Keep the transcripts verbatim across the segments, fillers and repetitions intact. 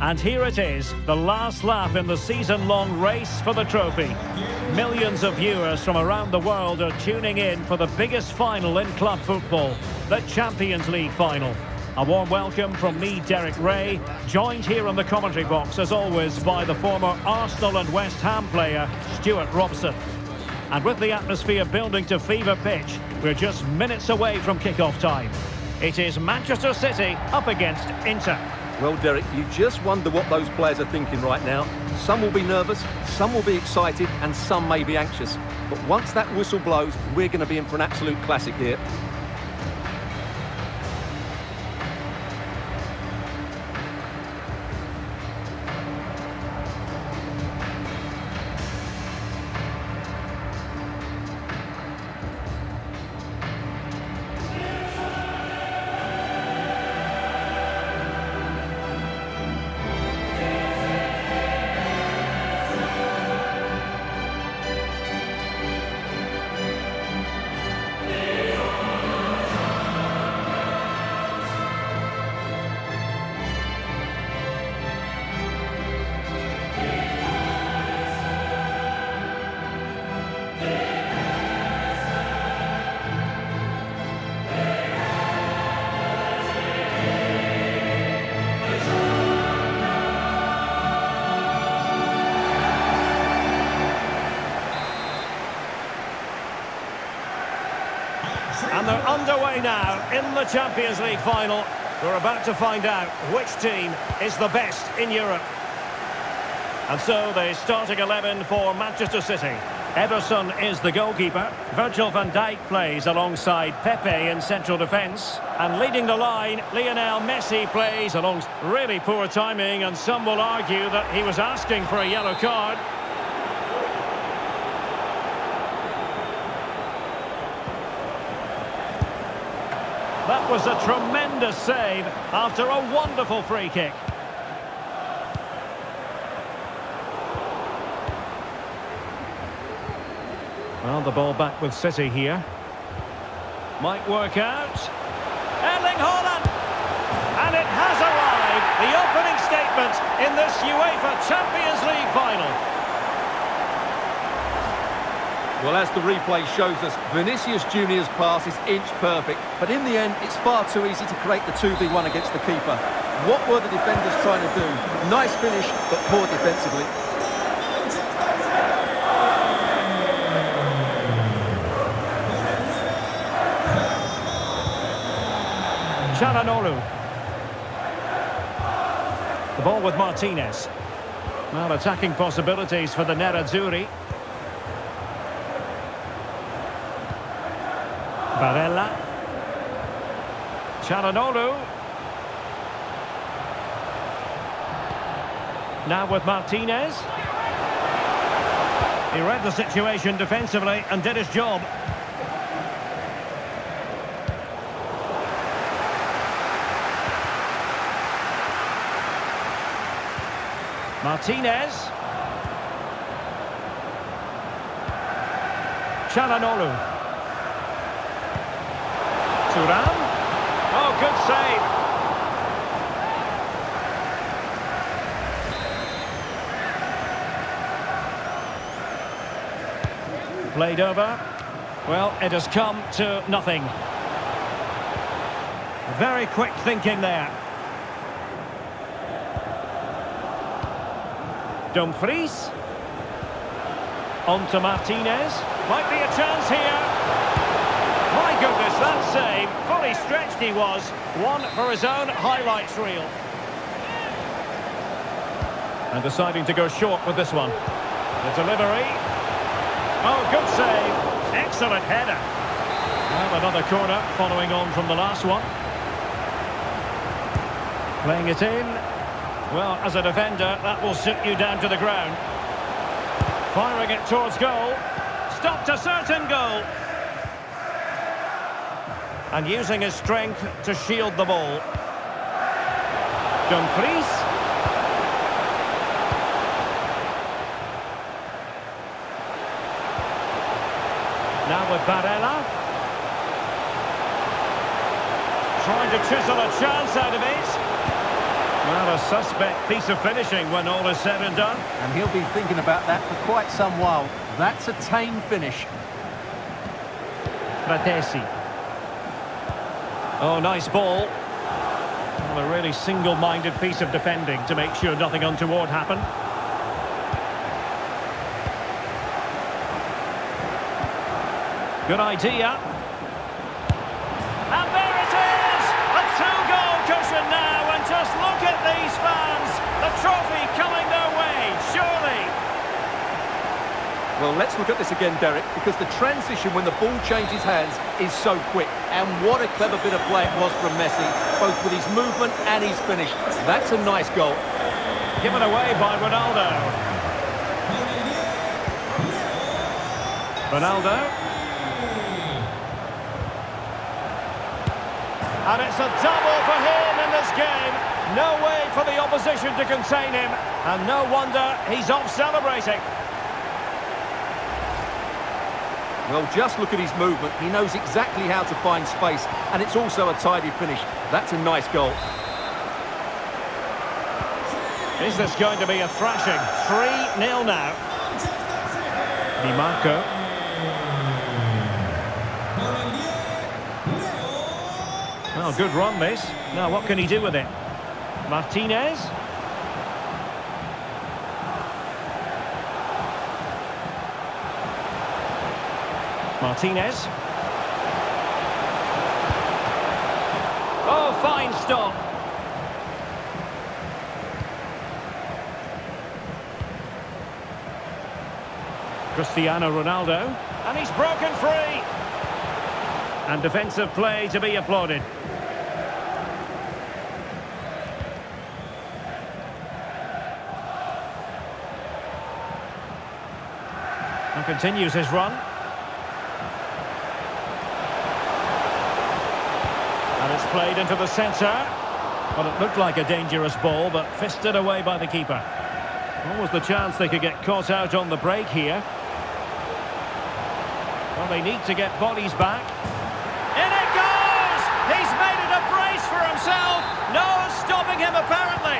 And here it is, the last lap in the season-long race for the trophy. Millions of viewers from around the world are tuning in for the biggest final in club football, the Champions League final. A warm welcome from me, Derek Ray, joined here on the commentary box, as always, by the former Arsenal and West Ham player, Stuart Robson. And with the atmosphere building to fever pitch, we're just minutes away from kick-off time. It is Manchester City up against Inter. Well, Derek, you just wonder what those players are thinking right now. Some will be nervous, some will be excited, and some may be anxious. But once that whistle blows, we're going to be in for an absolute classic here. And they're underway now in the Champions League final. We're about to find out which team is the best in Europe. And so the starting eleven for Manchester City. Ederson is the goalkeeper. Virgil van Dijk plays alongside Pepe in central defence. And leading the line, Lionel Messi plays along. Really poor timing, and some will argue that he was asking for a yellow card. That was a tremendous save after a wonderful free kick. Well, the ball back with City here. Might work out. Erling Haaland! And it has arrived, the opening statement in this UEFA Champions League final. Well, as the replay shows us, Vinicius Junior's pass is inch-perfect, but in the end, it's far too easy to create the two v one against the keeper. What were the defenders trying to do? Nice finish, but poor defensively. Çalhanoğlu. The ball with Martinez. Well, attacking possibilities for the Nerazzurri. Barella, Çalhanoğlu, now with Martinez. He read the situation defensively and did his job. Martinez, Çalhanoğlu. Thuram. Oh, good save. Played over. Well, it has come to nothing. Very quick thinking there. Dumfries. On to Martinez. Might be a chance here. My goodness, that save, fully stretched he was. One for his own highlights reel. And deciding to go short with this one. The delivery. Oh, good save. Excellent header. Well, another corner following on from the last one. Playing it in. Well, as a defender, that will sit you down to the ground. Firing it towards goal. Stopped a certain goal. And using his strength to shield the ball. Dumfries. Now with Barella. Trying to chisel a chance out of it. Well, a suspect piece of finishing when all is said and done. And he'll be thinking about that for quite some while. That's a tame finish. Frattesi. Oh, nice ball. Well, a really single-minded piece of defending to make sure nothing untoward happened. Good idea. And there it is! A two-goal cushion now, and just look at these fans. The trophy coming their way, surely. Well, let's look at this again, Derek, because the transition when the ball changes hands is so quick. And what a clever bit of play it was from Messi, both with his movement and his finish. That's a nice goal. Given away by Ronaldo. Ronaldo. And it's a double for him in this game. No way for the opposition to contain him. And no wonder he's off celebrating. Well, just look at his movement. He knows exactly how to find space. And it's also a tidy finish. That's a nice goal. Is this going to be a thrashing? three nil now. Dimarco. Oh, good run, this. Now, what can he do with it? Martinez. Martinez. Oh, fine stop. Cristiano Ronaldo. And he's broken free. And defensive play to be applauded. And continues his run. And it's played into the centre. Well, it looked like a dangerous ball, but fisted away by the keeper. What was the chance they could get caught out on the break here? Well, they need to get bodies back. No stopping him, apparently.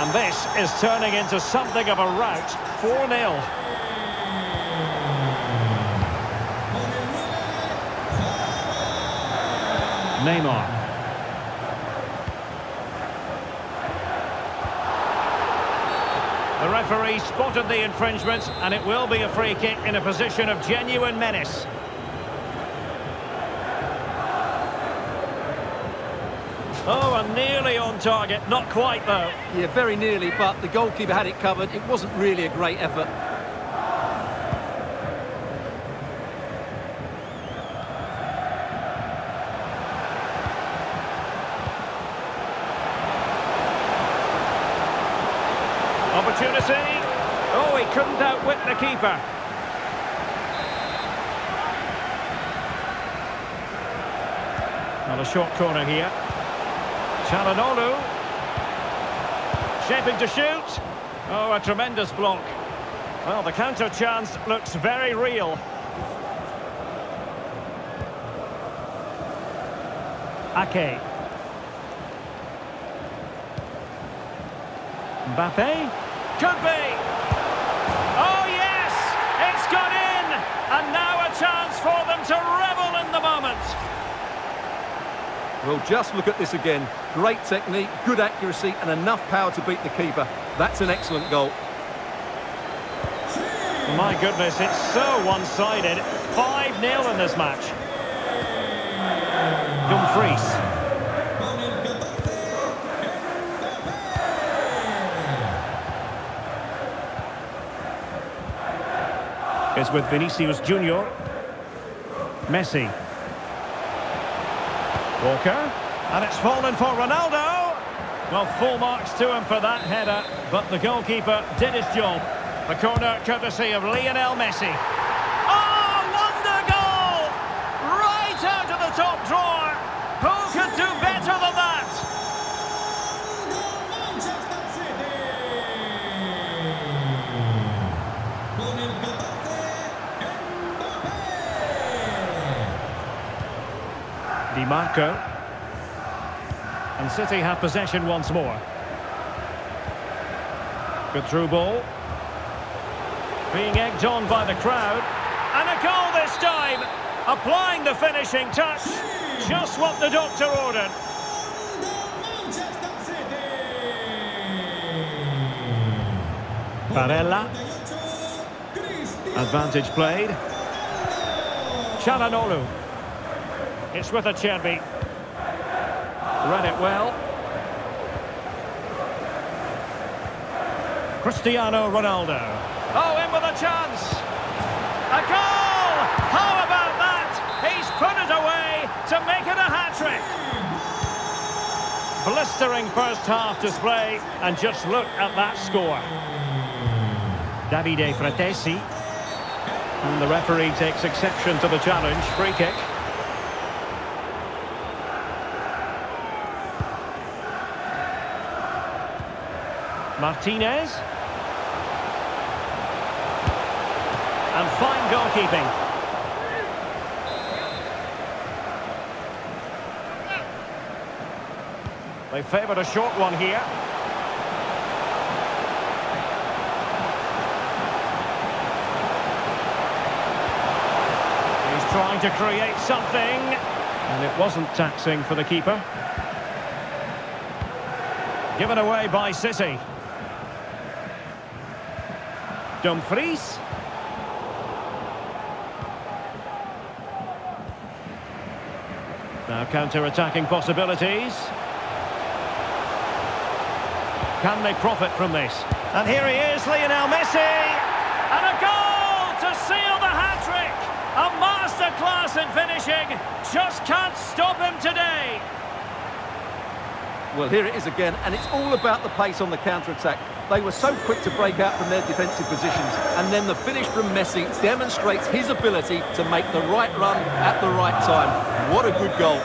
And this is turning into something of a rout. four nil. Neymar. The referee spotted the infringement, and it will be a free kick in a position of genuine menace. Oh, and nearly on target. Not quite, though. Yeah, very nearly, but the goalkeeper had it covered. It wasn't really a great effort. Opportunity. Oh, he couldn't outwit the keeper. Not a short corner here. Çalhanoğlu, shaping to shoot. Oh, a tremendous block. Well, the counter chance looks very real. Ake. Mbappe. Could be. Oh, yes! It's got in! And now a chance for them to revel in the moment. Well, just look at this again. Great technique, good accuracy, and enough power to beat the keeper. That's an excellent goal. My goodness, it's so one-sided. five nil in this match. Dumfries. It's with Vinicius Junior Messi. Walker, and it's fallen for Ronaldo. Well, full marks to him for that header, but the goalkeeper did his job. The corner courtesy of Lionel Messi. Oh, wonder goal! Right out of the top drawer. Who could do better than that? Manchester City. Dimarco. And City have possession once more. Good through ball. Being egged on by the crowd. And a goal this time. Applying the finishing touch. Just what the doctor ordered. Barella. Advantage played. Çalhanoğlu. It's with Acerbi. Read it well. Cristiano Ronaldo. Oh, in with a chance. A goal! How about that? He's put it away to make it a hat-trick. Blistering first-half display, and just look at that score. Davide Frattesi. And the referee takes exception to the challenge. Free kick. Martinez. And fine goalkeeping. They favoured a short one here. Trying to create something, and it wasn't taxing for the keeper. Given away by City. Dumfries. Now counter-attacking possibilities. Can they profit from this? And here he is, Lionel Messi, and a goal to seal the hat-trick. A masterclass in finishing. Just can't stop him today. Well, here it is again, and it's all about the pace on the counter-attack. They were so quick to break out from their defensive positions, and then the finish from Messi demonstrates his ability to make the right run at the right time. What a good goal.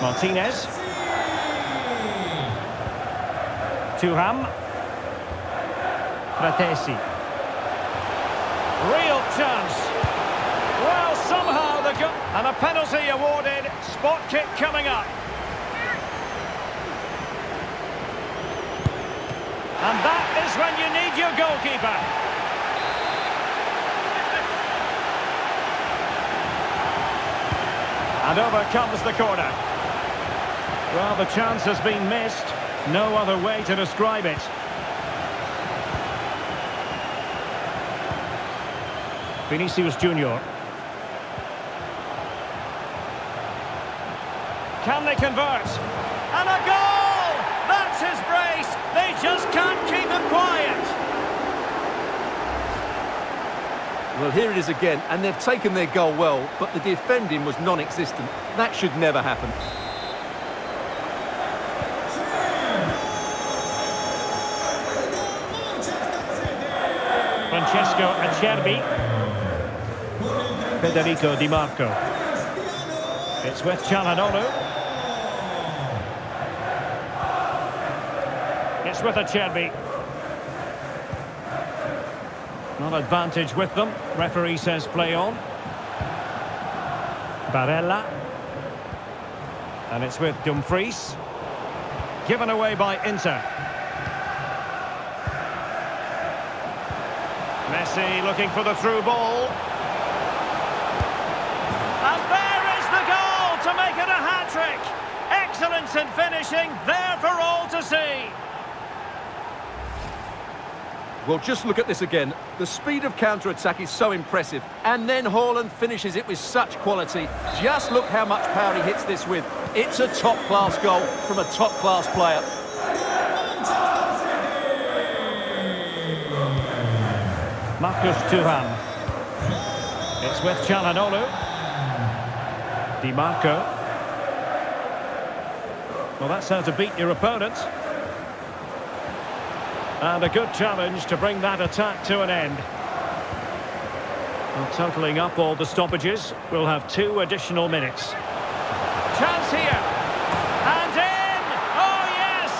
Martinez. Thuram. Frattesi. Real chance. And a penalty awarded. Spot kick coming up. And that is when you need your goalkeeper. And over comes the corner. Well, the chance has been missed. No other way to describe it. Vinicius Junior Can they convert? And a goal! That's his brace! They just can't keep him quiet! Well, here it is again, and they've taken their goal well, but the defending was non-existent. That should never happen. Francesco Acerbi. Federico Dimarco. It's with Çalhanoğlu. It's with Acerbi. Not advantage with them. Referee says play on. Barella. And it's with Dumfries. Given away by Inter. Messi looking for the through ball. And there is the goal to make it a hat-trick. Excellence in finishing, there for all to see. Well, just look at this again. The speed of counter-attack is so impressive. And then Haaland finishes it with such quality. Just look how much power he hits this with. It's a top-class goal from a top-class player. Marcus Thuram. It's with Çalhanoğlu. Dimarco. Well, that's how to beat your opponent. And a good challenge to bring that attack to an end. And totalling up all the stoppages, we'll have two additional minutes. Chance here. And in! Oh, yes!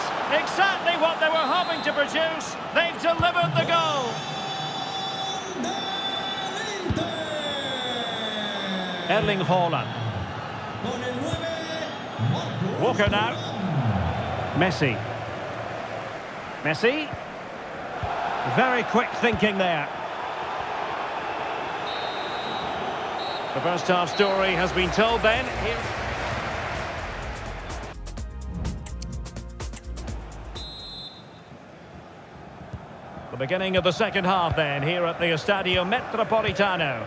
Exactly what they were hoping to produce. They've delivered the goal. Erling Haaland. Walker now. Messi. Messi. Very quick thinking there. The first half story has been told then. Here... The beginning of the second half then, here at the Estadio Metropolitano.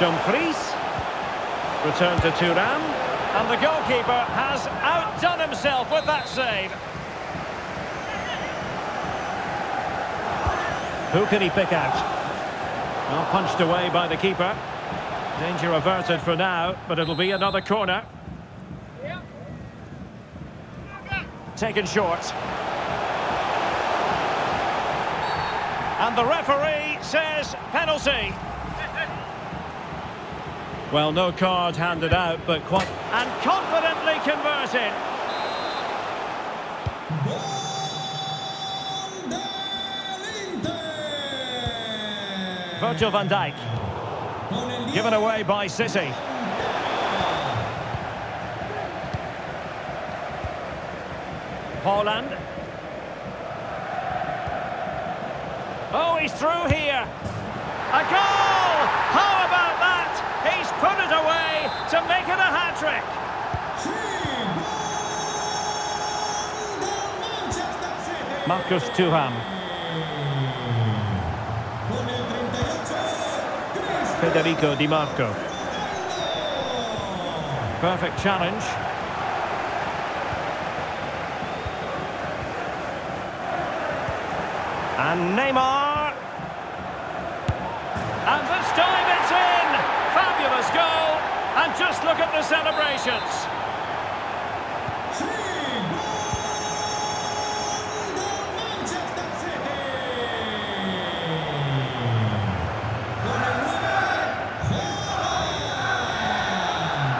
Dumfries, return to Thuram, and the goalkeeper has outdone himself with that save. Who can he pick out? Well, punched away by the keeper. Danger averted for now, but it'll be another corner. Yeah. Taken short. And the referee says penalty. Well, no card handed out, but quite... And confidently converted. Virgil van Dijk. Given away by City. Haaland. Oh, he's through here. A goal! How about that? He's put it away to make it a hat-trick. Marcus Thuram. Federico Dimarco. Perfect challenge. And Neymar. And this time it's in! Fabulous goal, and just look at the celebrations.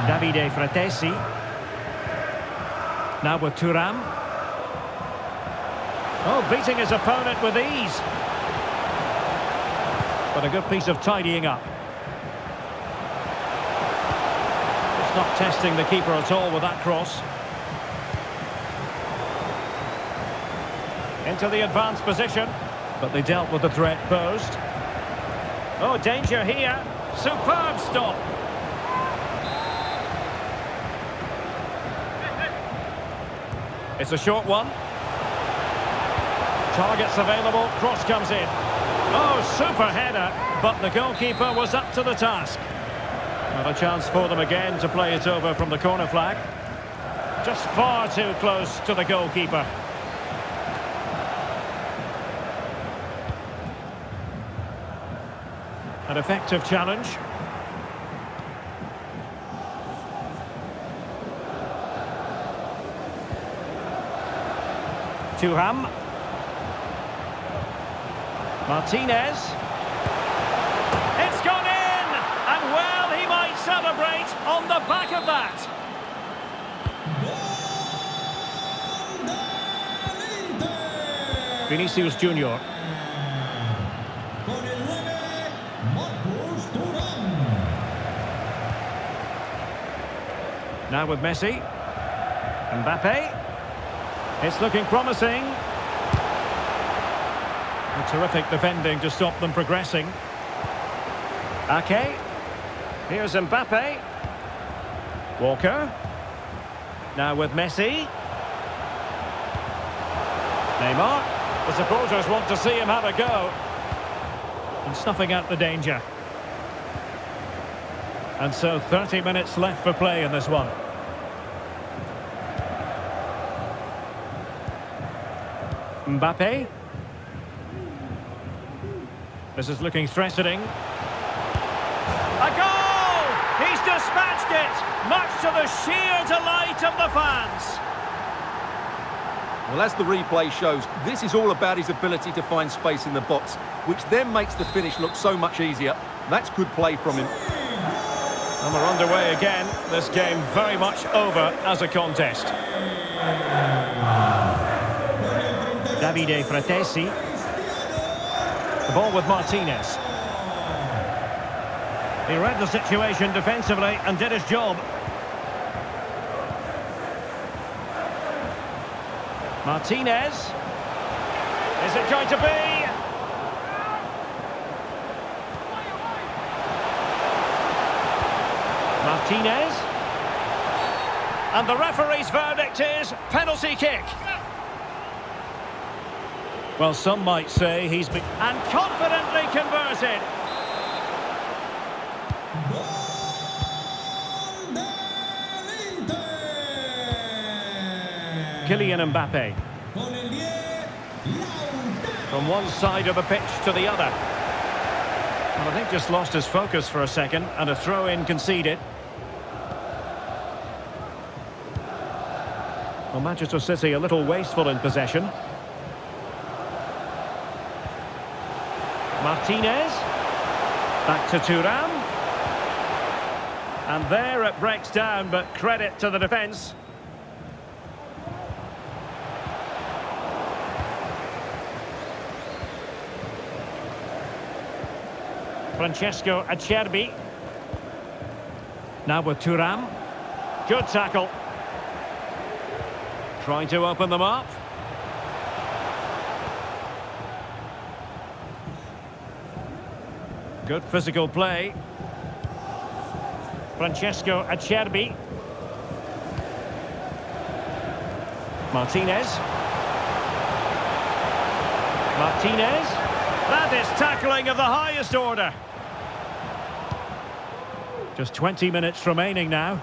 Davide Frattesi. Now with Thuram. Oh, beating his opponent with ease. But a good piece of tidying up. Not testing the keeper at all with that cross. Into the advanced position, but they dealt with the threat posed. Oh, danger here. Superb stop. It's a short one. Targets available. Cross comes in. Oh, super header, but the goalkeeper was up to the task. Another chance for them again to play it over from the corner flag. Just far too close to the goalkeeper. An effective challenge. Thuram. Martinez. It's gone in! And well, he might celebrate on the back of that. Vinicius Junior Now with Messi. Mbappe. It's looking promising. A terrific defending to stop them progressing. Ake. Here's Mbappe. Walker. Now with Messi. Neymar. The supporters want to see him have a go. And snuffing out the danger. And so thirty minutes left for play in this one. Mbappe. This is looking threatening. A goal! He's dispatched it, much to the sheer delight of the fans. Well, as the replay shows, this is all about his ability to find space in the box, which then makes the finish look so much easier. That's good play from him. And we're underway again. This game very much over as a contest. Davide Frattesi. The ball with Martinez. He read the situation defensively and did his job. Martinez. Is it going to be? Martinez. And the referee's verdict is penalty kick. Well, some might say he's been... And confidently converted. Kylian Mbappe. From one side of the pitch to the other. Well, I think just lost his focus for a second, and a throw-in conceded. Well, Manchester City a little wasteful in possession. Martinez. Back to Thuram. And there it breaks down, but credit to the defence. Francesco Acerbi. Now with Thuram. Good tackle. Trying to open them up. Good physical play. Francesco Acerbi. Martinez. Martinez. That is tackling of the highest order. Just twenty minutes remaining now.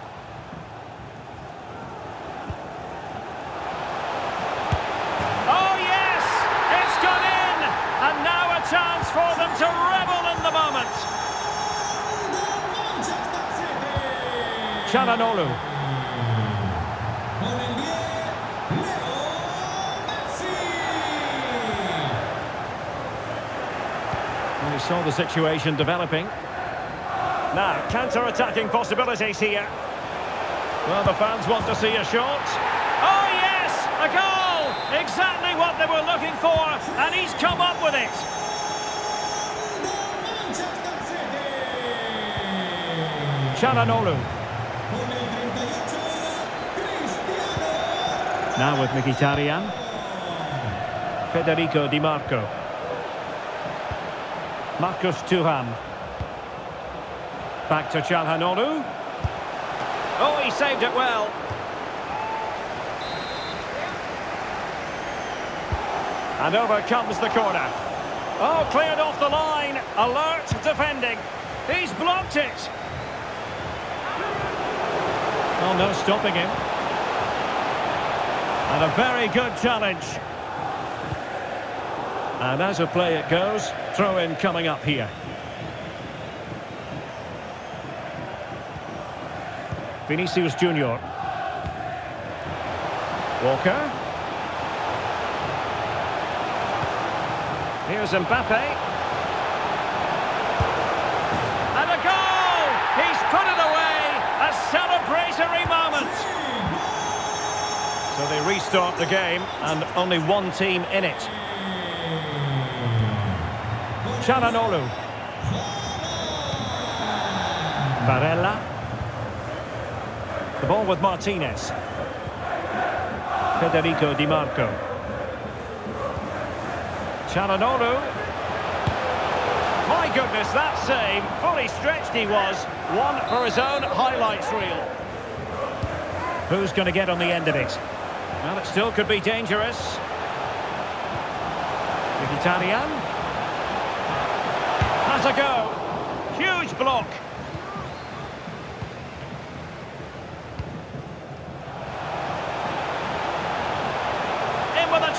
Oh yes, it's gone in, and now a chance for them to revel in the moment. Çalhanoğlu. Well, he saw the situation developing. Now, counter-attacking possibilities here. Well, the fans want to see a shot. Oh, yes! A goal! Exactly what they were looking for, and he's come up with it. Çalhanoğlu. Now with Mkhitaryan. Federico Dimarco. Marcus Thuram. Back to Çalhanoğlu. Oh, he saved it well. And over comes the corner. Oh, cleared off the line. Alert defending. He's blocked it. Oh, no stopping him. And a very good challenge. And as a play it goes, throw-in coming up here. Vinicius Junior Walker. Here's Mbappe. And a goal! He's put it away! A celebratory moment! So they restart the game, and only one team in it. Çalhanoğlu. Barella. The ball with Martinez. Federico Dimarco. Çalhanoğlu. My goodness, that save. Fully stretched he was. One for his own highlights reel. Who's going to get on the end of it? Well, it still could be dangerous. Mkhitaryan. Has a go. Huge block.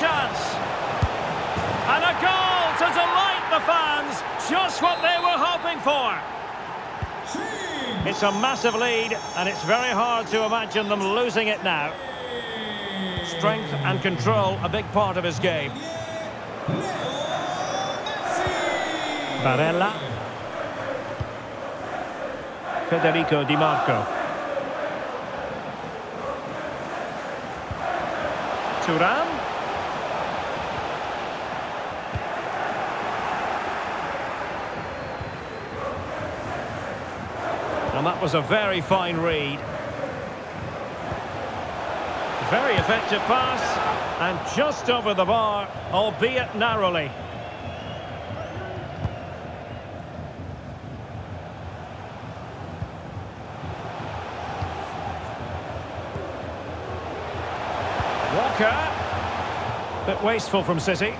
Chance, and a goal to delight the fans, just what they were hoping for. It's a massive lead, and it's very hard to imagine them losing it now. Strength and control, a big part of his game. Barella. Federico Dimarco. Thuram. And that was a very fine read. Very effective pass, and just over the bar, albeit narrowly. Walker, bit wasteful from City.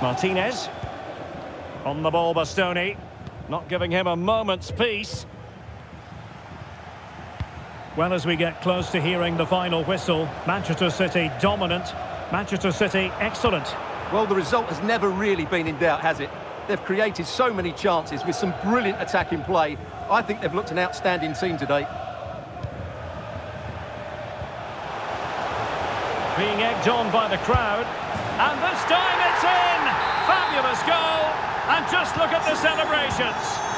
Martinez, on the ball, Bastoni, not giving him a moment's peace. Well, as we get close to hearing the final whistle, Manchester City dominant, Manchester City excellent. Well, the result has never really been in doubt, has it? They've created so many chances with some brilliant attacking play. I think they've looked an outstanding team today. Being egged on by the crowd, and this time it's in! Fabulous goal, and just look at the celebrations.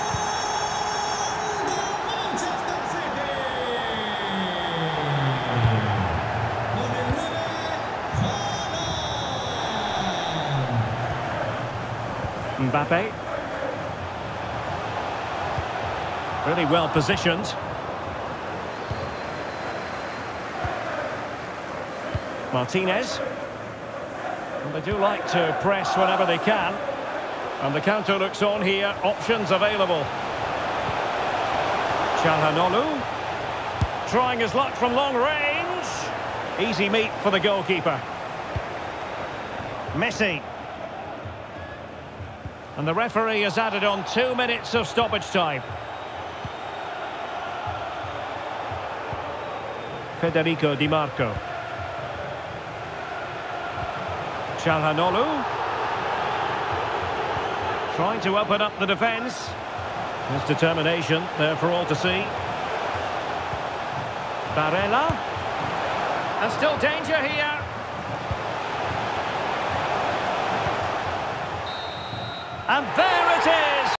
Mbappe. Really well positioned. Martinez. And they do like to press whenever they can. And the counter looks on here. Options available. Çalhanoğlu. Trying his luck from long range. Easy meet for the goalkeeper. Messi. And the referee has added on two minutes of stoppage time. Federico Dimarco. Çalhanoğlu. Trying to open up the defence. His determination there for all to see. Barella. And still danger here. And there it is!